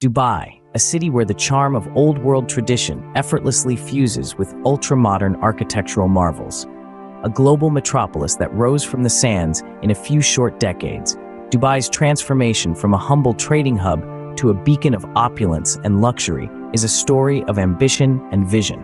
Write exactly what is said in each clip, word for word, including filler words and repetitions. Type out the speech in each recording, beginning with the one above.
Dubai, a city where the charm of old-world tradition effortlessly fuses with ultra-modern architectural marvels. A global metropolis that rose from the sands in a few short decades, Dubai's transformation from a humble trading hub to a beacon of opulence and luxury is a story of ambition and vision.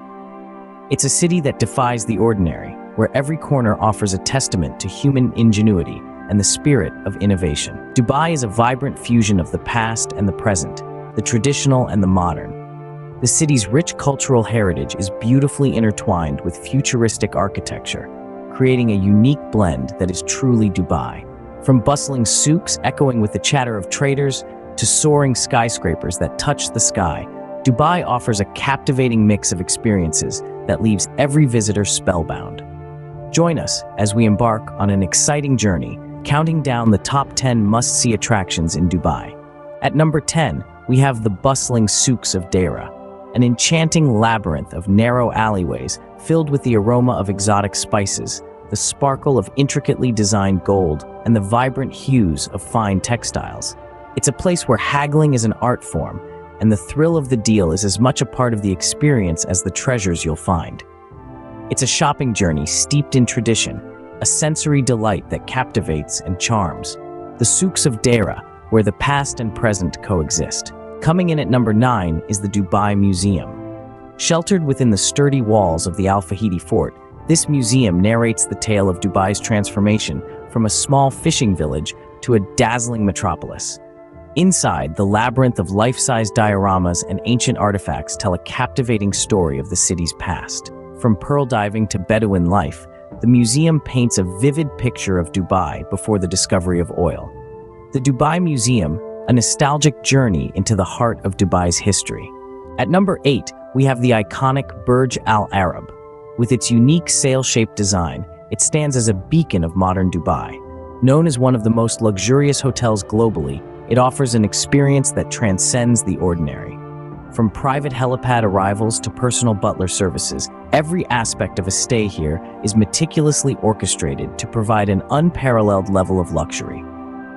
It's a city that defies the ordinary, where every corner offers a testament to human ingenuity and the spirit of innovation. Dubai is a vibrant fusion of the past and the present, the traditional and the modern. The city's rich cultural heritage is beautifully intertwined with futuristic architecture, creating a unique blend that is truly Dubai. From bustling souks echoing with the chatter of traders to soaring skyscrapers that touch the sky, Dubai offers a captivating mix of experiences that leaves every visitor spellbound. Join us as we embark on an exciting journey, counting down the top ten must-see attractions in Dubai. At number ten, we have the bustling Souks of Deira, an enchanting labyrinth of narrow alleyways filled with the aroma of exotic spices, the sparkle of intricately designed gold, and the vibrant hues of fine textiles. It's a place where haggling is an art form, and the thrill of the deal is as much a part of the experience as the treasures you'll find. It's a shopping journey steeped in tradition, a sensory delight that captivates and charms. The Souks of Deira, where the past and present coexist. Coming in at number nine is the Dubai Museum. Sheltered within the sturdy walls of the Al-Fahidi Fort, this museum narrates the tale of Dubai's transformation from a small fishing village to a dazzling metropolis. Inside, the labyrinth of life-size dioramas and ancient artifacts tell a captivating story of the city's past. From pearl diving to Bedouin life, the museum paints a vivid picture of Dubai before the discovery of oil. The Dubai Museum, a nostalgic journey into the heart of Dubai's history. At number eight, we have the iconic Burj Al Arab. With its unique sail-shaped design, it stands as a beacon of modern Dubai. Known as one of the most luxurious hotels globally, it offers an experience that transcends the ordinary. From private helipad arrivals to personal butler services, every aspect of a stay here is meticulously orchestrated to provide an unparalleled level of luxury.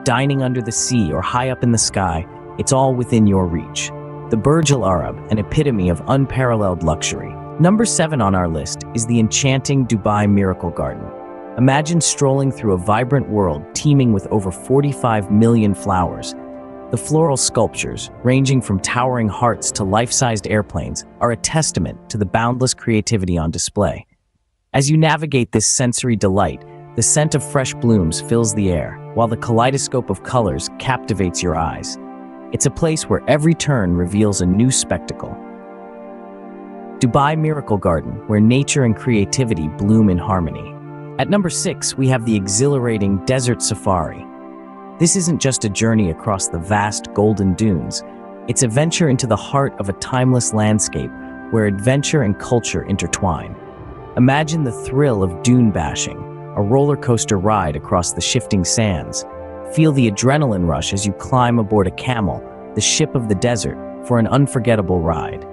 Dining under the sea or high up in the sky, it's all within your reach. The Burj Al Arab, an epitome of unparalleled luxury. Number seven on our list is the enchanting Dubai Miracle Garden. Imagine strolling through a vibrant world teeming with over forty-five million flowers. The floral sculptures, ranging from towering hearts to life-sized airplanes, are a testament to the boundless creativity on display. As you navigate this sensory delight, the scent of fresh blooms fills the air, while the kaleidoscope of colors captivates your eyes. It's a place where every turn reveals a new spectacle. Dubai Miracle Garden, where nature and creativity bloom in harmony. At number six, we have the exhilarating Desert Safari. This isn't just a journey across the vast golden dunes. It's a venture into the heart of a timeless landscape where adventure and culture intertwine. Imagine the thrill of dune bashing, a roller coaster ride across the shifting sands. Feel the adrenaline rush as you climb aboard a camel, the ship of the desert, for an unforgettable ride.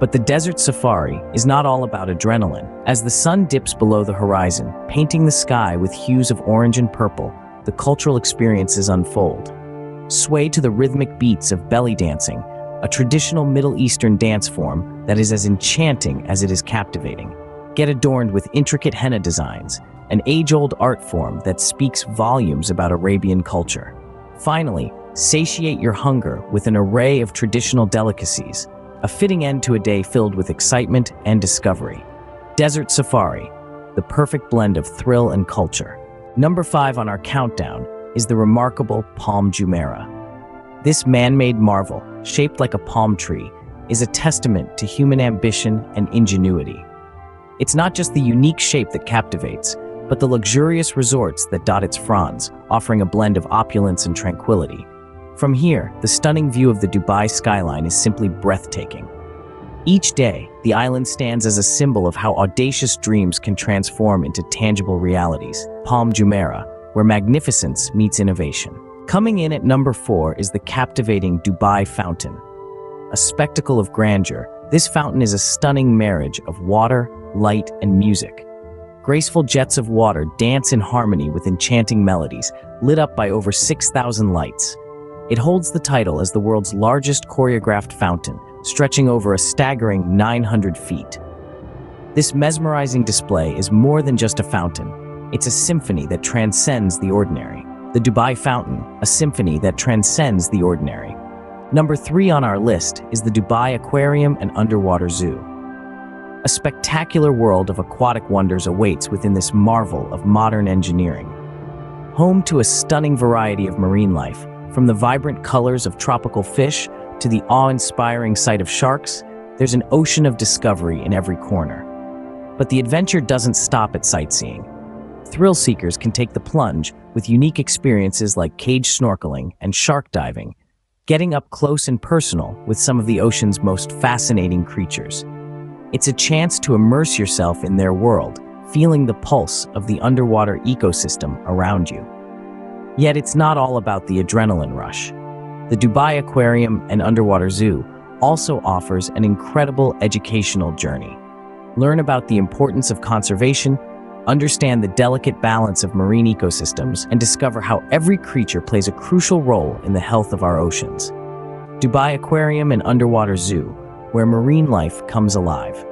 But the Desert Safari is not all about adrenaline. As the sun dips below the horizon, painting the sky with hues of orange and purple, the cultural experiences unfold. Sway to the rhythmic beats of belly dancing, a traditional Middle Eastern dance form that is as enchanting as it is captivating. Get adorned with intricate henna designs, an age-old art form that speaks volumes about Arabian culture. Finally, satiate your hunger with an array of traditional delicacies, a fitting end to a day filled with excitement and discovery. Desert Safari, the perfect blend of thrill and culture. Number five on our countdown is the remarkable Palm Jumeirah. This man-made marvel, shaped like a palm tree, is a testament to human ambition and ingenuity. It's not just the unique shape that captivates, but the luxurious resorts that dot its fronds, offering a blend of opulence and tranquility. From here, the stunning view of the Dubai skyline is simply breathtaking. Each day, the island stands as a symbol of how audacious dreams can transform into tangible realities. Palm Jumeirah, where magnificence meets innovation. Coming in at number four is the captivating Dubai Fountain. A spectacle of grandeur, this fountain is a stunning marriage of water, light, and music. Graceful jets of water dance in harmony with enchanting melodies, lit up by over six thousand lights. It holds the title as the world's largest choreographed fountain, stretching over a staggering nine hundred feet. This mesmerizing display is more than just a fountain. It's a symphony that transcends the ordinary. The Dubai Fountain, a symphony that transcends the ordinary. Number three on our list is the Dubai Aquarium and Underwater Zoo. A spectacular world of aquatic wonders awaits within this marvel of modern engineering. Home to a stunning variety of marine life, from the vibrant colors of tropical fish to the awe-inspiring sight of sharks, there's an ocean of discovery in every corner. But the adventure doesn't stop at sightseeing. Thrill seekers can take the plunge with unique experiences like cage snorkeling and shark diving, getting up close and personal with some of the ocean's most fascinating creatures. It's a chance to immerse yourself in their world, feeling the pulse of the underwater ecosystem around you. Yet it's not all about the adrenaline rush. The Dubai Aquarium and Underwater Zoo also offers an incredible educational journey. Learn about the importance of conservation, understand the delicate balance of marine ecosystems, and discover how every creature plays a crucial role in the health of our oceans. Dubai Aquarium and Underwater Zoo, where marine life comes alive.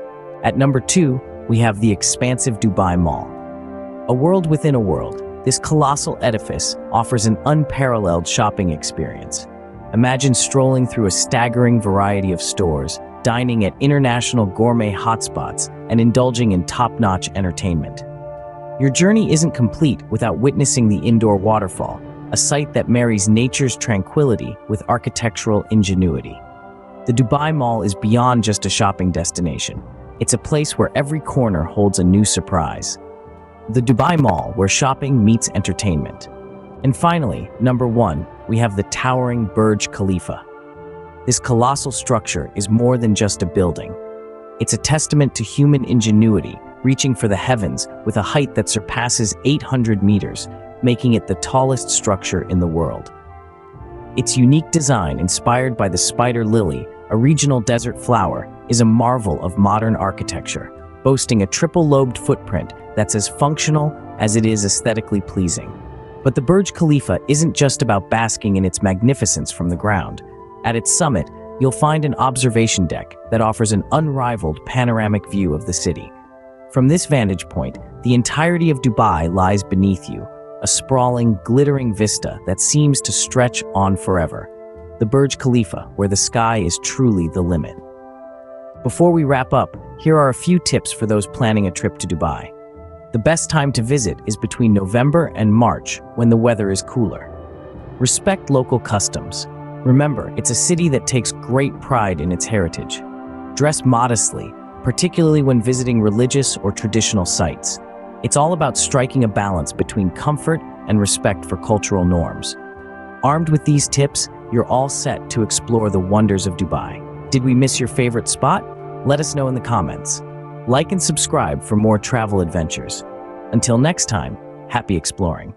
At number two, we have the expansive Dubai Mall. A world within a world, this colossal edifice offers an unparalleled shopping experience. Imagine strolling through a staggering variety of stores, dining at international gourmet hotspots, and indulging in top-notch entertainment. Your journey isn't complete without witnessing the indoor waterfall, a sight that marries nature's tranquility with architectural ingenuity. The Dubai Mall is beyond just a shopping destination. It's a place where every corner holds a new surprise. The Dubai Mall, where shopping meets entertainment. And finally, number one, we have the towering Burj Khalifa. This colossal structure is more than just a building. It's a testament to human ingenuity, reaching for the heavens with a height that surpasses eight hundred meters, making it the tallest structure in the world. Its unique design, inspired by the spider lily, a regional desert flower, is a marvel of modern architecture, boasting a triple-lobed footprint that's as functional as it is aesthetically pleasing. But the Burj Khalifa isn't just about basking in its magnificence from the ground. At its summit, you'll find an observation deck that offers an unrivaled panoramic view of the city. From this vantage point, the entirety of Dubai lies beneath you, a sprawling, glittering vista that seems to stretch on forever. The Burj Khalifa, where the sky is truly the limit. Before we wrap up, here are a few tips for those planning a trip to Dubai. The best time to visit is between November and March, when the weather is cooler. Respect local customs. Remember, it's a city that takes great pride in its heritage. Dress modestly, particularly when visiting religious or traditional sites. It's all about striking a balance between comfort and respect for cultural norms. Armed with these tips, you're all set to explore the wonders of Dubai. Did we miss your favorite spot? Let us know in the comments. Like and subscribe for more travel adventures. Until next time, happy exploring.